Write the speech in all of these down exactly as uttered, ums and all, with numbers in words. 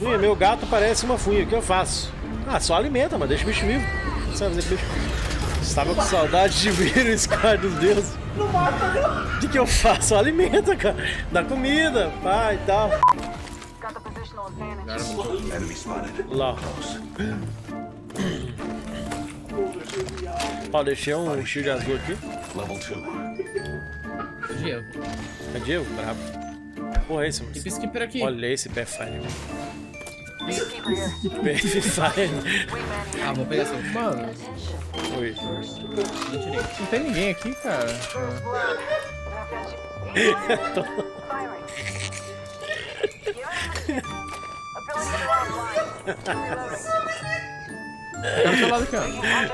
Ih, meu gato parece uma funha, o que eu faço? Ah, só alimenta, mano, deixa o bicho vivo. Sabe, deixa o bicho vivo. Estava com saudade de ver o Scar dos deuses. Não mata, não. O que, que eu faço? Só alimenta, cara. Dá comida, pá e tal. Lá. Ó, deixei um shield de azul aqui. Diego. É Diego? Brabo. Porra, esse, mano. Que skipper aqui. Olha esse Pathfinder. Pathfinder. Ah, vou pegar essa. Mano. Oi. Não tem ninguém aqui, cara.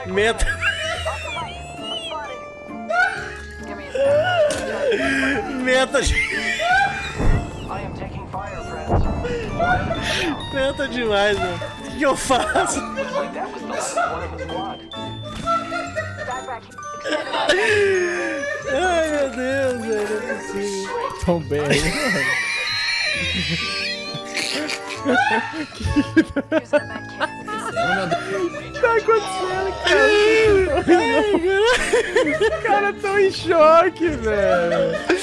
Meta. Meta de... Meta demais, mano. O que eu faço? Ai, meu Deus, velho. Não é possível. Tão bem aí, mano. O que que tá acontecendo, cara? Os caras tão em choque, velho.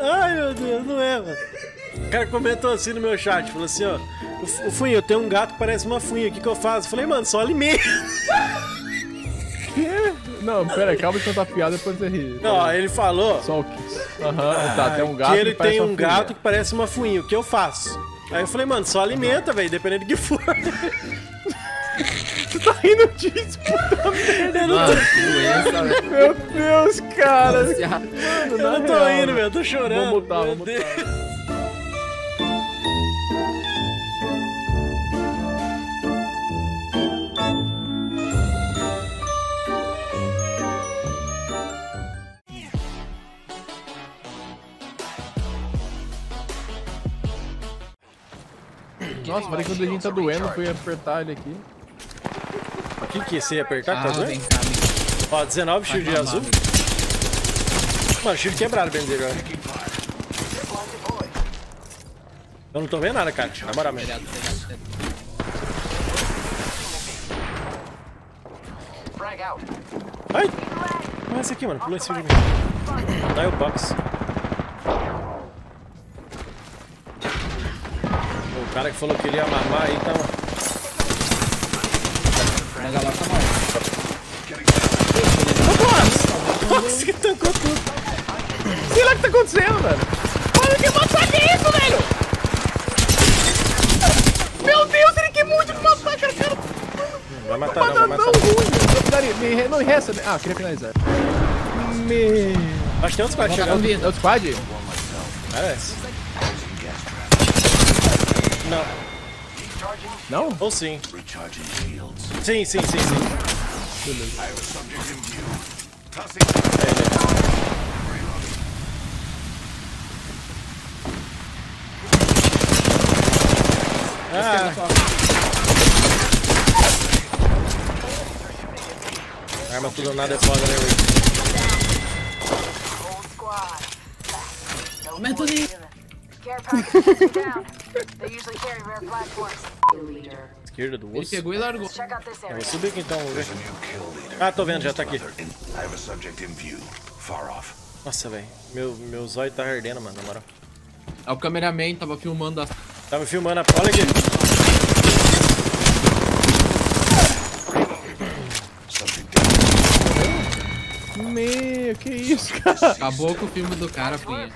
Ai, meu Deus, não é, mano. O cara comentou assim no meu chat, falou assim, ó. O funho, eu tenho um gato que parece uma funha, o que que eu faço? Eu falei, mano, só alimenta. Não, pera, acaba de contar piada depois você rir. Não, ó, ele falou... Só o que... Aham, tá, tem um gato que, ele que parece tem um gato que parece uma funha, o que eu faço? Aí eu falei, mano, só alimenta, velho, dependendo do que for. Tu tá rindo disso, puta merda. Eu não tô... Mano, meu Deus, cara. Nossa, mano, eu não tô real, indo, velho, eu tô chorando. Vou botar, vou botar. Nossa, parece que o dedinho tá doendo, fui apertar ele aqui. O que que você ia apertar? Ah, tá doendo? Ó, dezenove shield de azul. Mano, shield quebrado, bem dizer, agora. Eu não tô vendo nada, cara. Na moral mesmo. Ai! Olha esse aqui, mano. Pula esse shield de mim. Dá o box. O cara que falou que ele ia mamar aí, tá... Pega lá, tá mal. Nossa, que tancou tudo. Sei lá o que tá acontecendo, velho. Olha que matar que é isso, velho. Meu Deus, ele quer muito me matar, cara. Cara, vai matar, não, vai matar. Não, não, não resta. Ah, queria finalizar. Me... Acho que tem outro squad chegando. É outro squad? Parece. Não. Não? Ou sim. Sim, sim, sim, sim. Beleza. Ah. A arma tudo ou nada é foda, né, Rick? Mentally! Esquerda do osso. Ele pegou e largou. Eu vou subir aqui então. Ah, tô vendo, já tá aqui. Nossa, velho. Meu, meu zóio tá ardendo, mano, na moral. É o cameraman, tava filmando a... Tava filmando a... Olha aqui. Meu, que isso, cara? Acabou com o filme do cara, filho.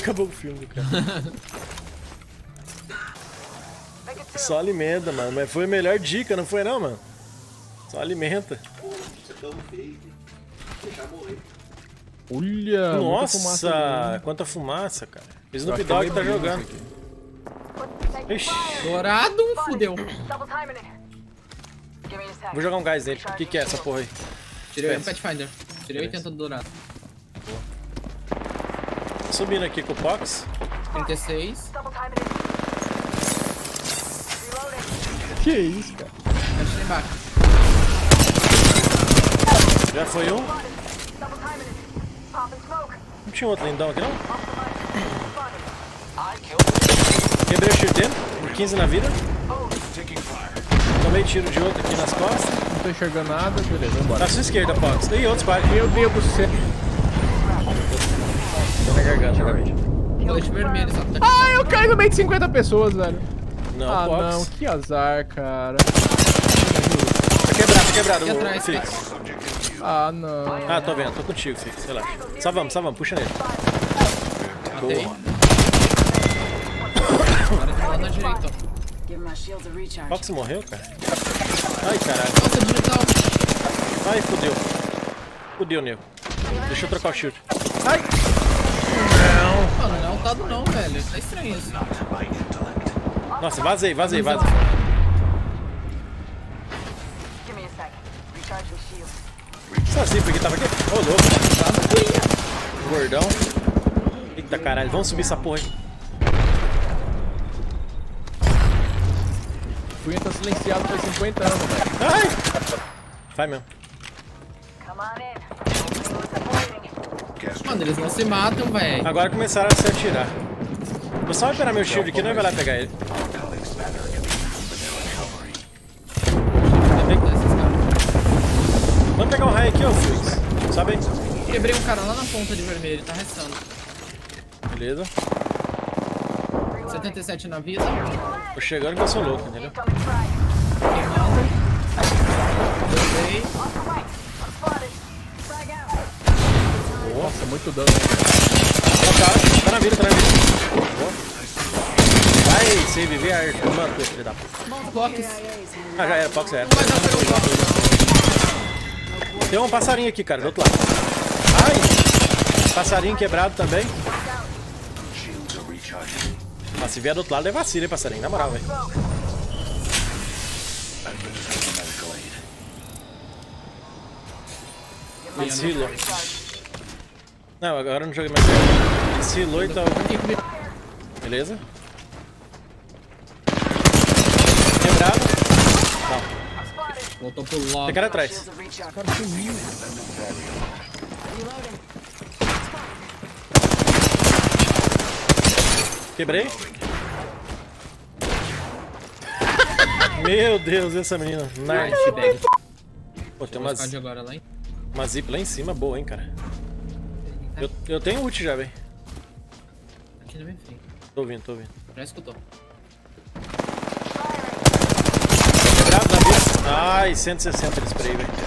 Acabou com o filme do cara. Só alimenta, mano. Mas foi a melhor dica, não foi não, mano? Só alimenta. Olha! Nossa! Fumaça, quanta fumaça, cara. O Snoop Dogg tá jogando. Ixi. Dourado, fudeu. Vou jogar um gás nele. O que que é essa porra aí? Tirei o Pathfinder. Tirei oitenta do dourado. Boa. Subindo aqui com o Pox. trinta e seis. Que isso, cara? Achei embaixo. Já foi um. Não tinha outro lindão aqui, não? Quebrei o shield dele. quinze na vida. Tomei tiro de outro aqui nas costas. Não tô enxergando nada. Beleza, bora. Tá à sua esquerda, Fox. E outros pares. Meu Deus do céu. Tô na garganta, realmente. Dois vermelhos. Ah, eu caí no meio de cinquenta pessoas, velho. Não, ah, Fox. Não, que azar, cara. Tá quebrado, tá quebrado. Aqui atrás, Fix. Ah, não. Ah, tô vendo. Tô contigo, Fix. Relaxa. Só vamos, só vamos. Puxa nele. Boa. Fox morreu, cara? Ai, caralho. Ai, fudeu. Fudeu, nego. Deixa eu trocar o shield. Ai! Não! Mano, não é um dado não, velho. Isso é estranho isso. Nossa, vazei, vazei, vazei. Só zíper que tava aqui. Ô, louco. Gordão. Eita, caralho. Vamos subir essa porra aí. O Cunha tá silenciado por cinquenta anos, velho. Ai! Vai mesmo. Mano, eles não se matam, velho. Agora começaram a se atirar. Vou só reparar meu shield aqui, não vai lá pegar ele. Vamos pegar um raio aqui, ô Fux. Sabe aí? Quebrei um cara lá na ponta de vermelho, tá restando. Beleza. setenta e sete na vida. Tô chegando que eu sou louco, entendeu? Nossa, muito dano. Tá na vida, tá na vida. Vai, save, vê a arco. Mano, filho da puta. Ah, já era, Fox já era. Tem um passarinho aqui, cara, do outro lado. Ai! Passarinho quebrado também. Mas se vier do outro lado, leva vacilo, hein, passarinho, na moral, velho. Desfilou. Não, agora eu não joguei mais. Desfilou e tal. Beleza. Quebrado. Não. Voltou pro lado. Tem cara atrás. Cara sumiu. Quebrei? Meu Deus, essa menina. Nice bag. Pô, tem umas, agora lá, uma zip lá em cima, boa, hein, cara. Eu, eu tenho ult já, velho. Aqui não vem frio. Tô ouvindo, tô ouvindo. Já escutou. Quebrado na vista. Ai, cento e sessenta de spray, velho.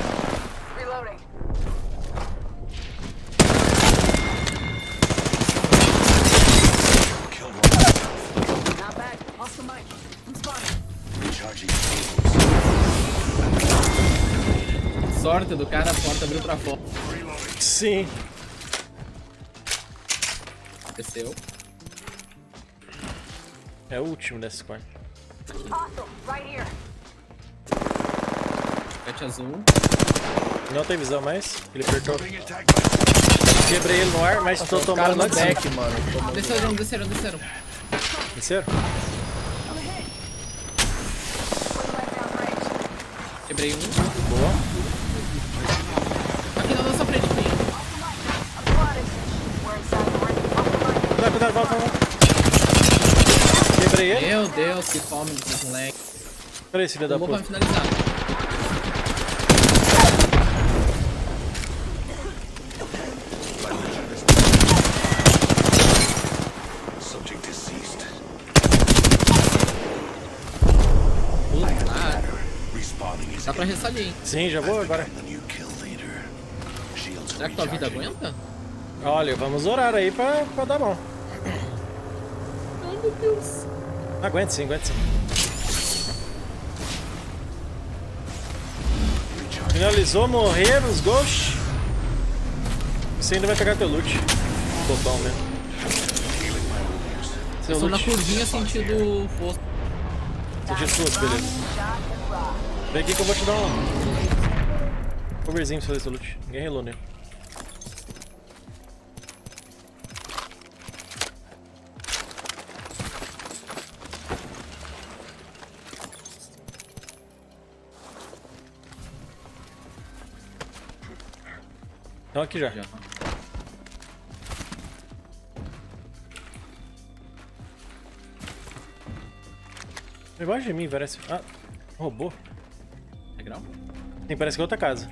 Sorte do cara, a porta abriu pra fora. Sim. Desceu. É o último dessa squad. Pet azul. Não tem visão mais. Ele apertou. Quebrei ele no ar, mas nossa, tô tomando no deck, assim, mano. Desceram, desceram, desceram. Desceram? Quebrei um. Boa. Quebrei ele. Meu Deus, que fome desses moleques. Peraí, esse filho da puta. Finalizar. Uh, dá pra ressalir. Sim, já vou agora. Será que tua vida aguenta? Olha, vamos orar aí pra, pra dar bom. Meu Deus. Aguenta sim, aguenta sim. Finalizou, morreram os ghosts. Você ainda vai pegar teu loot. Bobão mesmo. Eu estou na curvinha sentido posto. Sentido posto, beleza. Vem aqui que eu vou te dar um coverzinho pra fazer seu loot. Ninguém relou, né? Estão aqui já. já. Debaixo de mim parece... Ah, robô. Legal. Tem, parece que é outra casa.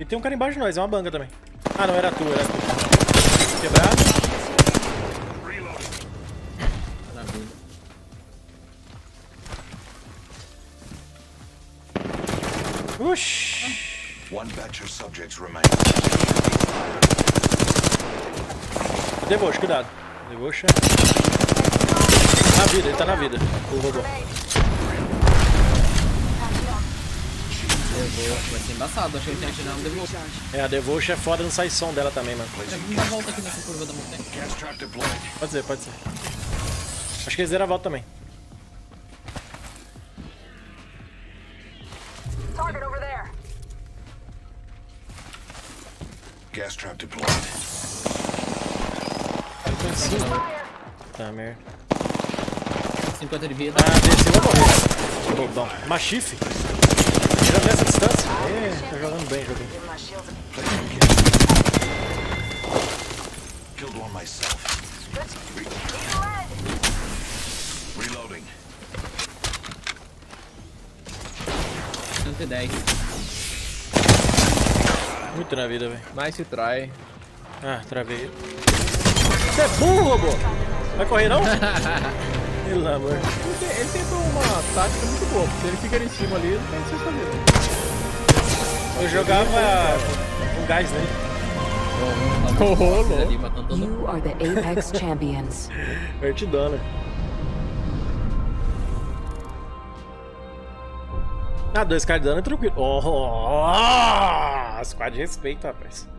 E tem um cara embaixo de nós, é uma banca também. Ah, não, era tu, era tu. Quebrado. Reload. Maravilha. Oxi. One batch of subjects remains. Deboche, cuidado. Deboche. Na vida, ele tá na vida. O robô. Devoche, vai ser embaçado, achei que tinha tirado um Devoche. É, a Devoche é foda, não sai som dela também, mano. Uma volta aqui nessa curva da montanha. Pode ser, pode ser. Acho que eles deram a volta também. Target over there. Gas trap deployed. Tá, merda. cinquenta de vida. Ah, desceu, vou morrer. Bobão. Machife. Tirando dessa distância? É, tá jogando bem, joguinho. Killed one myself. Reloading. cento e dez. Muito na vida, velho. Mais se trai. Ah, travei. Você é burro, robô! Vai correr, não? Ele, ele tentou uma tática muito boa, porque se ele fica ali em cima ali, ele tem que ser sabido. Eu jogava com gás, né? Oh, louco! You are the Apex Champions. Vertidona. Ah, dois caras de dano é tranquilo. Oh, oh, oh, squad de respeito, rapaz.